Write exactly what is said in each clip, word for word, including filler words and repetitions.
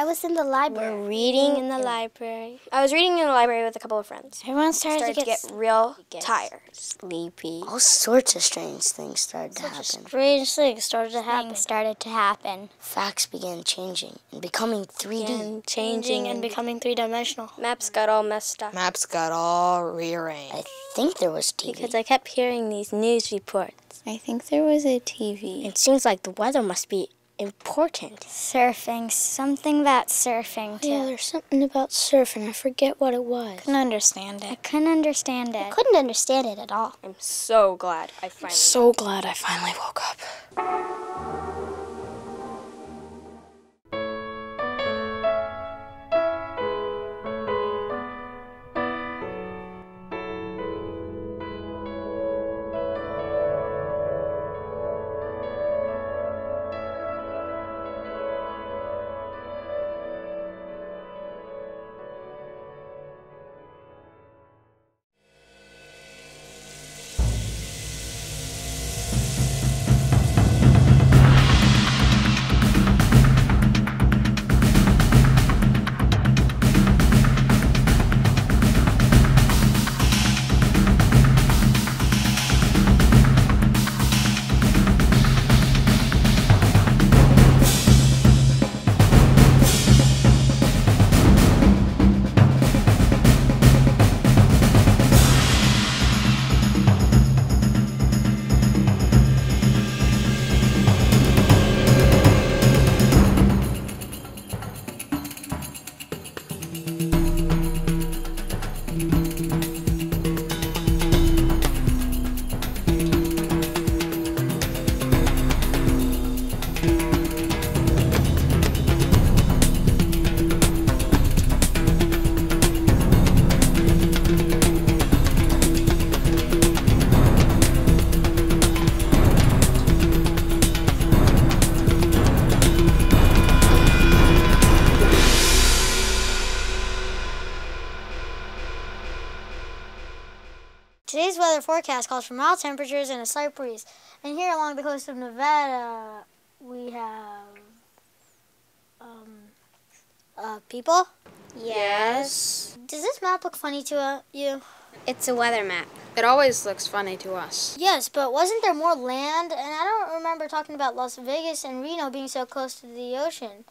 I was in the library. We're reading in the yeah. library. I was reading in the library with a couple of friends. Everyone started, started to get, to get real get tired. Sleepy. All sorts of strange things started Such to happen. Strange things started to happen. Things started to happen. Facts began changing and becoming three D. Began changing and becoming three-dimensional. Maps got all messed up. Maps got all rearranged. I think there was T V. Because I kept hearing these news reports. I think there was a T V. It seems like the weather must be important. Surfing. Something about surfing, too. Yeah, there's something about surfing. I forget what it was. Couldn't understand it. I couldn't understand it. I couldn't understand it at all. I'm so glad I finally... I'm so glad I finally woke up. Today's weather forecast calls for mild temperatures and a slight breeze. And here along the coast of Nevada, we have um, uh, people. Yes. Does this map look funny to uh, you? It's a weather map. It always looks funny to us. Yes, but wasn't there more land? And I don't remember talking about Las Vegas and Reno being so close to the ocean.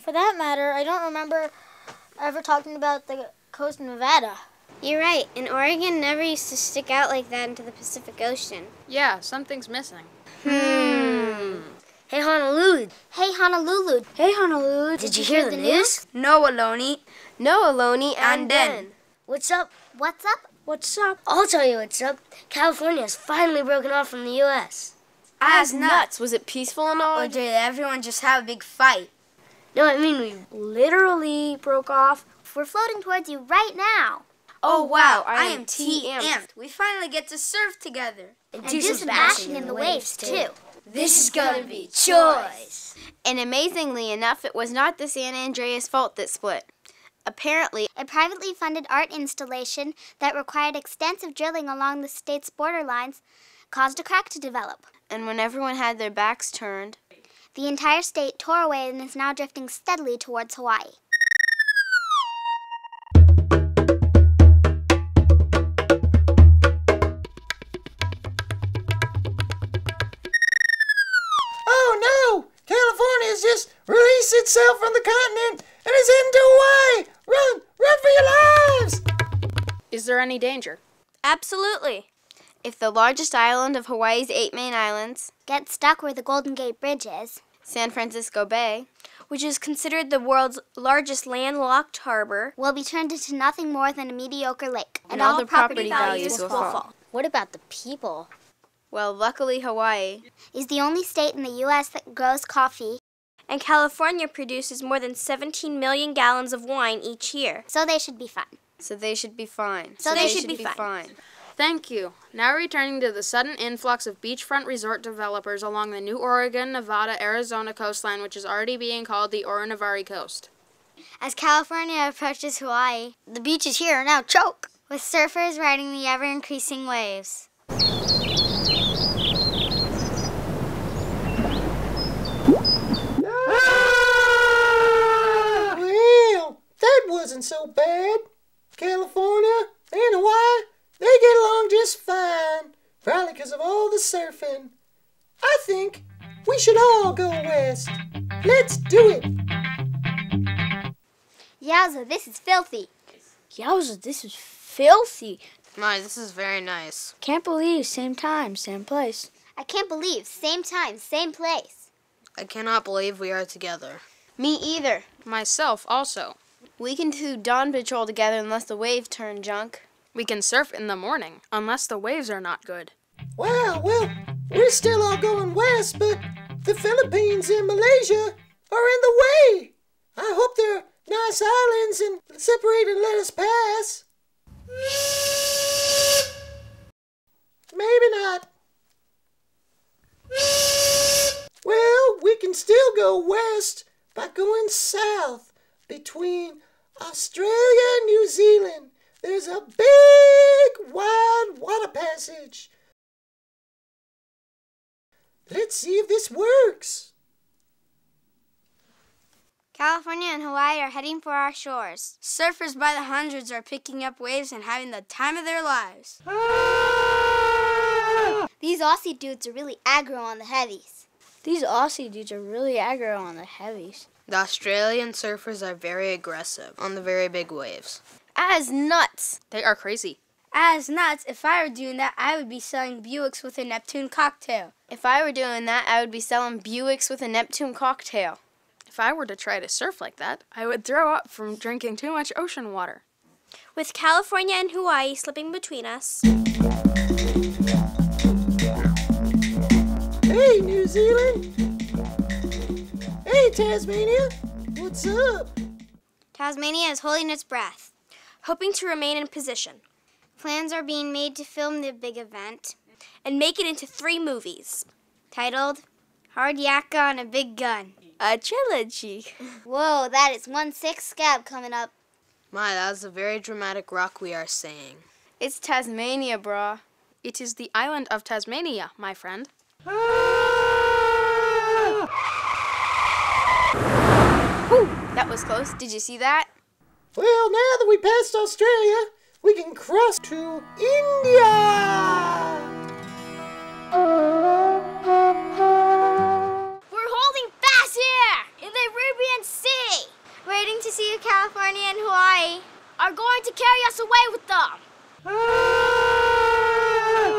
For that matter, I don't remember ever talking about the coast of Nevada. You're right, and Oregon never used to stick out like that into the Pacific Ocean. Yeah, something's missing. Hmm. Hey, Honolulu. Hey, Honolulu. Hey, Honolulu. Did, Did you hear, hear the news? news? No, Ohlone. No, Ohlone, and, and then. then. What's up? What's up? What's up? I'll tell you what's up. California's finally broken off from the U S As, As nuts. nuts. Was it peaceful and all? Or did everyone just have a big fight? No, I mean we literally broke off. We're floating towards you right now. Oh, wow, I, I am T-amped. We finally get to surf together. And, and do some bashing in the waves, too. This is gonna be choice. And amazingly enough, it was not the San Andreas fault that split. Apparently, a privately funded art installation that required extensive drilling along the state's borderlines caused a crack to develop. And when everyone had their backs turned, the entire state tore away and is now drifting steadily towards Hawaii. Itself from the continent and is into Hawaii. Run, run for your lives! Is there any danger? Absolutely. If the largest island of Hawaii's eight main islands gets stuck where the Golden Gate Bridge is, San Francisco Bay, which is considered the world's largest landlocked harbor, will be turned into nothing more than a mediocre lake, and, and all, all the property, property values, values will, fall. will fall. What about the people? Well, luckily Hawaii is the only state in the U S that grows coffee, and California produces more than seventeen million gallons of wine each year. So they should be fine. So they should be fine. So, so they, they should, should be, be fine. fine. Thank you. Now returning to the sudden influx of beachfront resort developers along the new Oregon, Nevada, Arizona coastline, which is already being called the Oronavari Coast. As California approaches Hawaii, the beaches here are now choke with surfers riding the ever-increasing waves. wasn't so bad. California and Hawaii, they get along just fine. Probably because of all the surfing. I think we should all go west. Let's do it. Yowza, this is filthy. Yowza, this is filthy. My, this is very nice. Can't believe same time, same place. I can't believe same time, same place. I cannot believe we are together. Me either. Myself also. We can do dawn patrol together unless the waves turn junk. We can surf in the morning unless the waves are not good. Well, well, we're still all going west, but the Philippines and Malaysia are in the way. I hope they're nice islands and separate and let us pass. Maybe not. Well, we can still go west by going south between Australia and New Zealand. There's a big, wide water passage. Let's see if this works. California and Hawaii are heading for our shores. Surfers by the hundreds are picking up waves and having the time of their lives. Ah! These Aussie dudes are really aggro on the heavies. These Aussie dudes are really aggro on the heavies. The Australian surfers are very aggressive on the very big waves. As nuts. They are crazy. As nuts, if I were doing that, I would be selling Buicks with a Neptune cocktail. If I were doing that, I would be selling Buicks with a Neptune cocktail. If I were to try to surf like that, I would throw up from drinking too much ocean water. With California and Hawaii slipping between us. Hey, New Zealand. Hey, Tasmania. What's up? Tasmania is holding its breath, hoping to remain in position. Plans are being made to film the big event and make it into three movies, titled Hard Yakka on a Big Gun. A trilogy. Whoa, that is one six scab coming up. My, that was a very dramatic rock we are saying. It's Tasmania, brah. It is the island of Tasmania, my friend. Ah! Whew, that was close. Did you see that? Well, now that we passed Australia, we can cross to India! Arabian Sea, waiting to see if California and Hawaii are going to carry us away with them.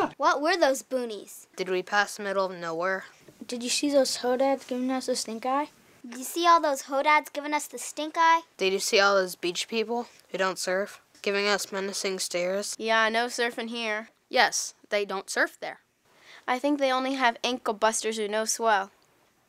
Ah! What were those boonies? Did we pass the middle of nowhere? Did you see those hodads giving us the stink eye? Did you see all those hodads giving us the stink eye? Did you see all those beach people who don't surf, giving us menacing stares? Yeah, no surfing here. Yes, they don't surf there. I think they only have ankle busters who know swell.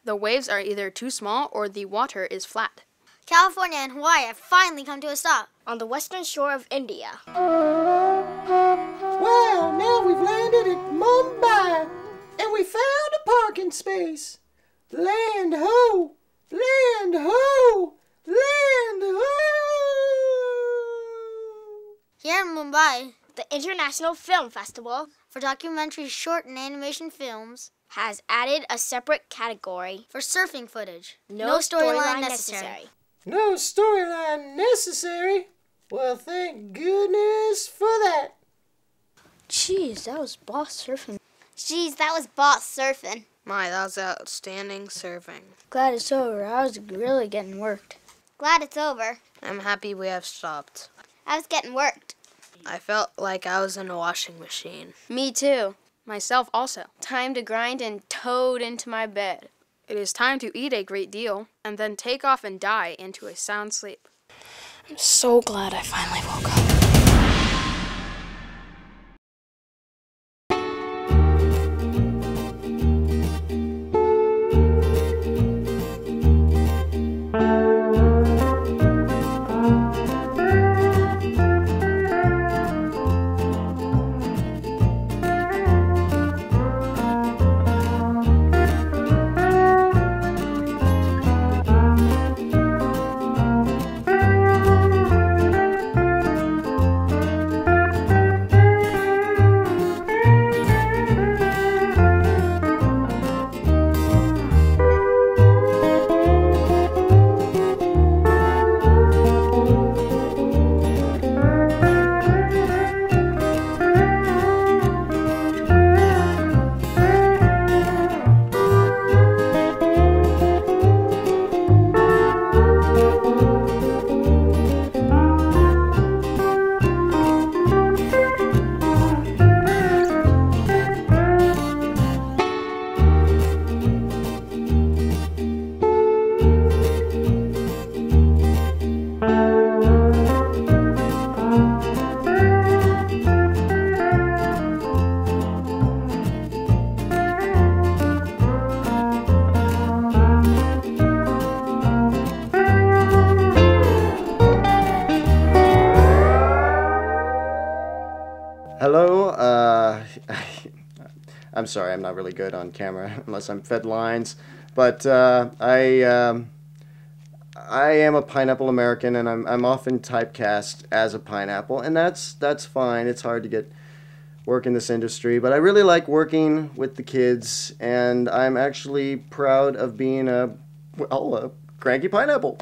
The waves are either too small or the water is flat. California and Hawaii have finally come to a stop on the western shore of India. Wow, now we've landed at Mumbai and we found a parking space. Land ho! Land ho! Land ho! Here in Mumbai, the International Film Festival for documentary short and animation films has added a separate category for surfing footage. No, no storyline story necessary. necessary. No storyline necessary? Well, thank goodness for that. Jeez, that was boss surfing. Jeez, that was boss surfing. My, that was outstanding surfing. Glad it's over. I was really getting worked. Glad it's over. I'm happy we have stopped. I was getting worked. I felt like I was in a washing machine. Me too. Myself also. Time to grind and toad into my bed. It is time to eat a great deal and then take off and die into a sound sleep. I'm so glad I finally woke up. I'm sorry, I'm not really good on camera unless I'm fed lines. But uh, I um, I am a pineapple American, and I'm I'm often typecast as a pineapple, and that's that's fine. It's hard to get work in this industry, but I really like working with the kids, and I'm actually proud of being a well a cranky pineapple.